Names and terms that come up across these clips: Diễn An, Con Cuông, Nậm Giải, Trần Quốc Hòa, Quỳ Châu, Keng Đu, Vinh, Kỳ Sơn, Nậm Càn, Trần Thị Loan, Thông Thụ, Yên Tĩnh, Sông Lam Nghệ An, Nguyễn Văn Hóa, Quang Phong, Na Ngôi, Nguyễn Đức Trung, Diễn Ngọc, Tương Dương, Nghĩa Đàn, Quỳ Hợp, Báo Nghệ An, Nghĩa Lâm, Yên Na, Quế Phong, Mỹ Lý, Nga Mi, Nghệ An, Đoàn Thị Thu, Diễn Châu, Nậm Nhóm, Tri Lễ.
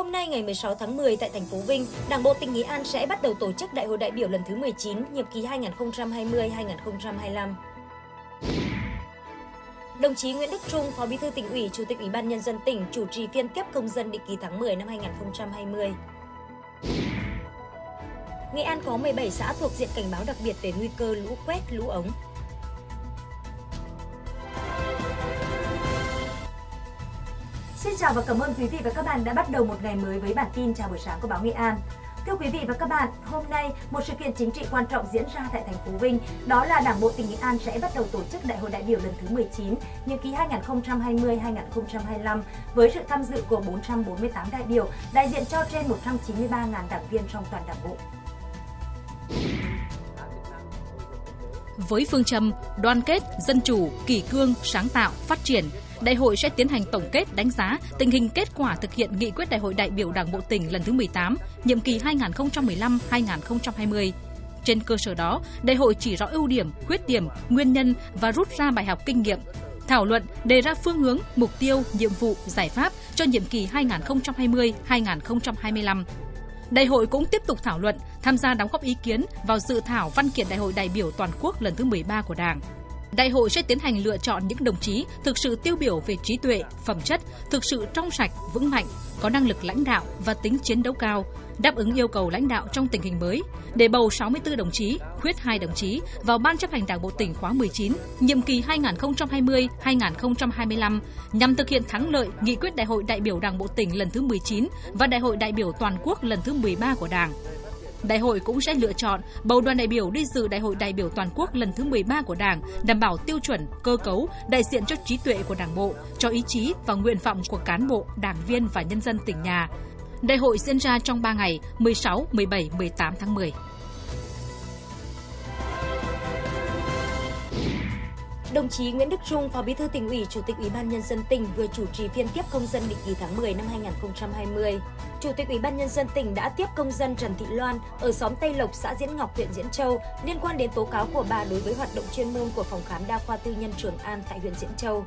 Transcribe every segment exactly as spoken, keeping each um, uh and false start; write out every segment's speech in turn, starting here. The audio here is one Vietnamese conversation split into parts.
Hôm nay ngày mười sáu tháng mười tại thành phố Vinh, Đảng bộ tỉnh Nghệ An sẽ bắt đầu tổ chức Đại hội đại biểu lần thứ mười chín, nhiệm kỳ hai nghìn không trăm hai mươi đến hai nghìn không trăm hai mươi lăm. Đồng chí Nguyễn Đức Trung, Phó Bí thư Tỉnh ủy, Chủ tịch Ủy ban Nhân dân tỉnh chủ trì phiên tiếp công dân định kỳ tháng mười năm hai nghìn không trăm hai mươi. Nghệ An có mười bảy xã thuộc diện cảnh báo đặc biệt về nguy cơ lũ quét, lũ ống. Xin chào và cảm ơn quý vị và các bạn đã bắt đầu một ngày mới với bản tin chào buổi sáng của báo Nghệ An. Thưa quý vị và các bạn, hôm nay một sự kiện chính trị quan trọng diễn ra tại thành phố Vinh, đó là Đảng bộ tỉnh Nghệ An sẽ bắt đầu tổ chức Đại hội đại biểu lần thứ mười chín, nhiệm kỳ hai nghìn không trăm hai mươi đến hai nghìn không trăm hai mươi lăm với sự tham dự của bốn trăm bốn mươi tám đại biểu, đại diện cho trên một trăm chín mươi ba nghìn đảng viên trong toàn Đảng bộ. Với phương châm đoàn kết, dân chủ, kỷ cương, sáng tạo, phát triển, Đại hội sẽ tiến hành tổng kết đánh giá tình hình kết quả thực hiện nghị quyết Đại hội đại biểu Đảng bộ tỉnh lần thứ mười tám, nhiệm kỳ hai nghìn không trăm mười lăm đến hai nghìn không trăm hai mươi. Trên cơ sở đó, Đại hội chỉ rõ ưu điểm, khuyết điểm, nguyên nhân và rút ra bài học kinh nghiệm, thảo luận, đề ra phương hướng, mục tiêu, nhiệm vụ, giải pháp cho nhiệm kỳ hai nghìn không trăm hai mươi đến hai nghìn không trăm hai mươi lăm. Đại hội cũng tiếp tục thảo luận, tham gia đóng góp ý kiến vào dự thảo văn kiện Đại hội đại biểu toàn quốc lần thứ mười ba của Đảng. Đại hội sẽ tiến hành lựa chọn những đồng chí thực sự tiêu biểu về trí tuệ, phẩm chất, thực sự trong sạch, vững mạnh, có năng lực lãnh đạo và tính chiến đấu cao, đáp ứng yêu cầu lãnh đạo trong tình hình mới, để bầu sáu mươi tư đồng chí, khuyết hai đồng chí vào Ban chấp hành Đảng bộ tỉnh khóa mười chín, nhiệm kỳ hai nghìn không trăm hai mươi đến hai nghìn không trăm hai mươi lăm, nhằm thực hiện thắng lợi nghị quyết Đại hội đại biểu Đảng bộ tỉnh lần thứ mười chín và Đại hội đại biểu toàn quốc lần thứ mười ba của Đảng. Đại hội cũng sẽ lựa chọn bầu đoàn đại biểu đi dự Đại hội đại biểu toàn quốc lần thứ mười ba của Đảng, đảm bảo tiêu chuẩn, cơ cấu, đại diện cho trí tuệ của Đảng bộ, cho ý chí và nguyện vọng của cán bộ, đảng viên và nhân dân tỉnh nhà. Đại hội diễn ra trong ba ngày, mười sáu, mười bảy, mười tám tháng mười. Đồng chí Nguyễn Đức Trung, Phó Bí thư Tỉnh ủy, Chủ tịch Ủy ban Nhân dân tỉnh vừa chủ trì phiên tiếp công dân định kỳ tháng mười năm hai nghìn không trăm hai mươi. Chủ tịch Ủy ban Nhân dân tỉnh đã tiếp công dân Trần Thị Loan ở xóm Tây Lộc, xã Diễn Ngọc, huyện Diễn Châu liên quan đến tố cáo của bà đối với hoạt động chuyên môn của phòng khám đa khoa tư nhân Trường An tại huyện Diễn Châu.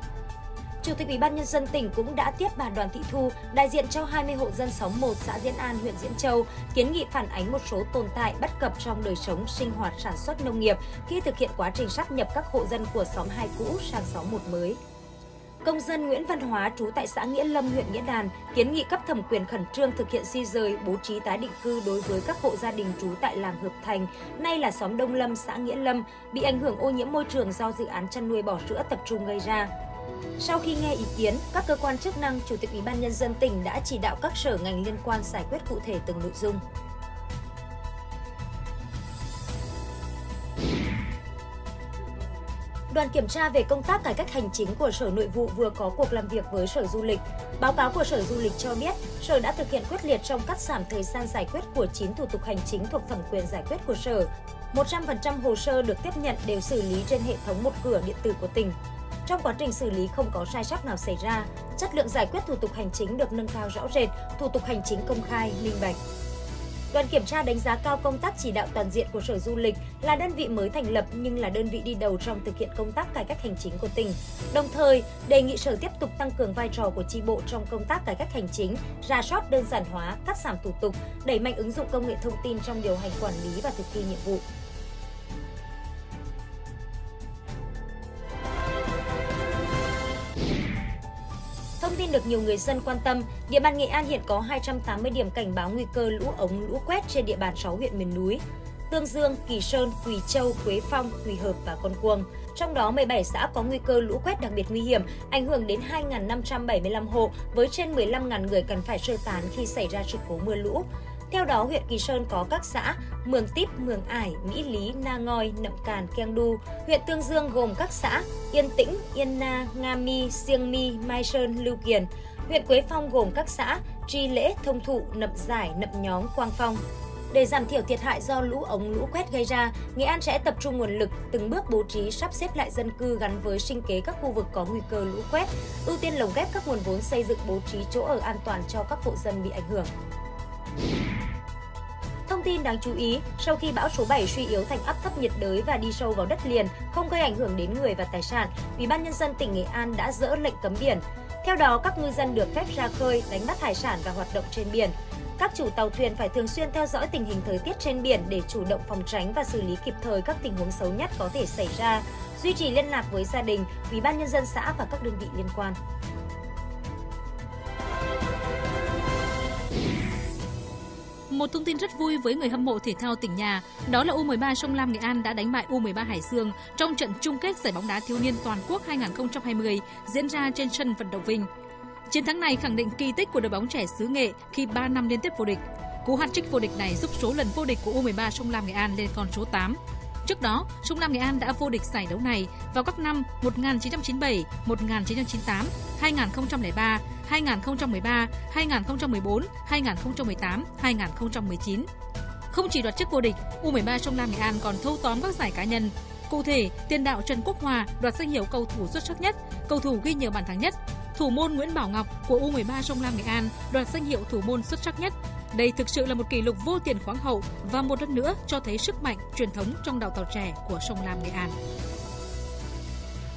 Chủ tịch Ủy ban Nhân dân tỉnh cũng đã tiếp bà Đoàn Thị Thu, đại diện cho hai mươi hộ dân xóm một xã Diễn An, huyện Diễn Châu, kiến nghị phản ánh một số tồn tại bất cập trong đời sống, sinh hoạt, sản xuất nông nghiệp khi thực hiện quá trình sáp nhập các hộ dân của xóm hai cũ sang xóm một mới. Công dân Nguyễn Văn Hóa, trú tại xã Nghĩa Lâm, huyện Nghĩa Đàn, kiến nghị cấp thẩm quyền khẩn trương thực hiện di dời, bố trí tái định cư đối với các hộ gia đình trú tại làng Hợp Thành, nay là xóm Đông Lâm, xã Nghĩa Lâm, bị ảnh hưởng ô nhiễm môi trường do dự án chăn nuôi bò sữa tập trung gây ra. Sau khi nghe ý kiến, các cơ quan chức năng, Chủ tịch Ủy ban Nhân dân tỉnh đã chỉ đạo các sở ngành liên quan giải quyết cụ thể từng nội dung. Đoàn kiểm tra về công tác cải cách hành chính của Sở Nội vụ vừa có cuộc làm việc với Sở Du lịch. Báo cáo của Sở Du lịch cho biết, Sở đã thực hiện quyết liệt trong cắt giảm thời gian giải quyết của chín thủ tục hành chính thuộc thẩm quyền giải quyết của Sở. một trăm phần trăm hồ sơ được tiếp nhận đều xử lý trên hệ thống một cửa điện tử của tỉnh. Trong quá trình xử lý không có sai sót nào xảy ra, chất lượng giải quyết thủ tục hành chính được nâng cao rõ rệt, thủ tục hành chính công khai, minh bạch. Đoàn kiểm tra đánh giá cao công tác chỉ đạo toàn diện của Sở Du lịch, là đơn vị mới thành lập nhưng là đơn vị đi đầu trong thực hiện công tác cải cách hành chính của tỉnh. Đồng thời, đề nghị Sở tiếp tục tăng cường vai trò của chi bộ trong công tác cải cách hành chính, rà soát đơn giản hóa, cắt giảm thủ tục, đẩy mạnh ứng dụng công nghệ thông tin trong điều hành quản lý và thực thi nhiệm vụ. Thông tin được nhiều người dân quan tâm, địa bàn Nghệ An hiện có hai trăm tám mươi điểm cảnh báo nguy cơ lũ ống, lũ quét trên địa bàn sáu huyện miền núi: Tương Dương, Kỳ Sơn, Quỳ Châu, Quế Phong, Quỳ Hợp và Con Cuông. Trong đó, mười bảy xã có nguy cơ lũ quét đặc biệt nguy hiểm, ảnh hưởng đến hai nghìn năm trăm bảy mươi lăm hộ với trên mười lăm nghìn người cần phải sơ tán khi xảy ra sự cố mưa lũ. Theo đó, huyện Kỳ Sơn có các xã Mường Típ, Mường Ải, Mỹ Lý, Na Ngôi, Nậm Càn, Keng Đu. Huyện Tương Dương gồm các xã Yên Tĩnh, Yên Na, Nga Mi, Xương Mi, Mai Sơn, Lưu Kiền. Huyện Quế Phong gồm các xã Tri Lễ, Thông Thụ, Nậm Giải, Nậm Nhóm, Quang Phong. Để giảm thiểu thiệt hại do lũ ống, lũ quét gây ra, Nghệ An sẽ tập trung nguồn lực, từng bước bố trí sắp xếp lại dân cư gắn với sinh kế các khu vực có nguy cơ lũ quét, ưu tiên lồng ghép các nguồn vốn xây dựng bố trí chỗ ở an toàn cho các hộ dân bị ảnh hưởng. Thông tin đáng chú ý, sau khi bão số bảy suy yếu thành áp thấp nhiệt đới và đi sâu vào đất liền, không gây ảnh hưởng đến người và tài sản, Ủy ban Nhân dân tỉnh Nghệ An đã dỡ lệnh cấm biển. Theo đó, các ngư dân được phép ra khơi, đánh bắt hải sản và hoạt động trên biển. Các chủ tàu thuyền phải thường xuyên theo dõi tình hình thời tiết trên biển để chủ động phòng tránh và xử lý kịp thời các tình huống xấu nhất có thể xảy ra, duy trì liên lạc với gia đình, Ủy ban Nhân dân xã và các đơn vị liên quan. Một thông tin rất vui với người hâm mộ thể thao tỉnh nhà, đó là U mười ba Sông Lam Nghệ An đã đánh bại U mười ba Hải Dương trong trận chung kết giải bóng đá thiếu niên toàn quốc hai không hai không diễn ra trên sân vận động Vinh. Chiến thắng này khẳng định kỳ tích của đội bóng trẻ xứ Nghệ khi ba năm liên tiếp vô địch. Cú hat-trick vô địch này giúp số lần vô địch của U mười ba Sông Lam Nghệ An lên con số tám. Trước đó, Sông Lam Nghệ An đã vô địch giải đấu này vào các năm một nghìn chín trăm chín mươi bảy, một nghìn chín trăm chín mươi tám, hai nghìn không trăm lẻ ba, hai nghìn không trăm mười ba, hai nghìn không trăm mười bốn, hai nghìn không trăm mười tám, hai nghìn không trăm mười chín. Không chỉ đoạt chức vô địch, U mười ba Sông Lam Nghệ An còn thâu tóm các giải cá nhân. Cụ thể, tiền đạo Trần Quốc Hòa đoạt danh hiệu cầu thủ xuất sắc nhất, cầu thủ ghi nhiều bàn thắng nhất. Thủ môn Nguyễn Bảo Ngọc của U mười ba Sông Lam Nghệ An đoạt danh hiệu thủ môn xuất sắc nhất. Đây thực sự là một kỷ lục vô tiền khoáng hậu và một lần nữa cho thấy sức mạnh truyền thống trong đào tạo trẻ của Sông Lam Nghệ An.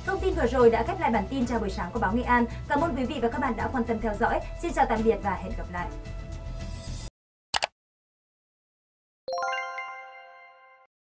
Thông tin vừa rồi đã khép lại bản tin chào buổi sáng của Báo Nghệ An. Cảm ơn quý vị và các bạn đã quan tâm theo dõi. Xin chào tạm biệt và hẹn gặp lại.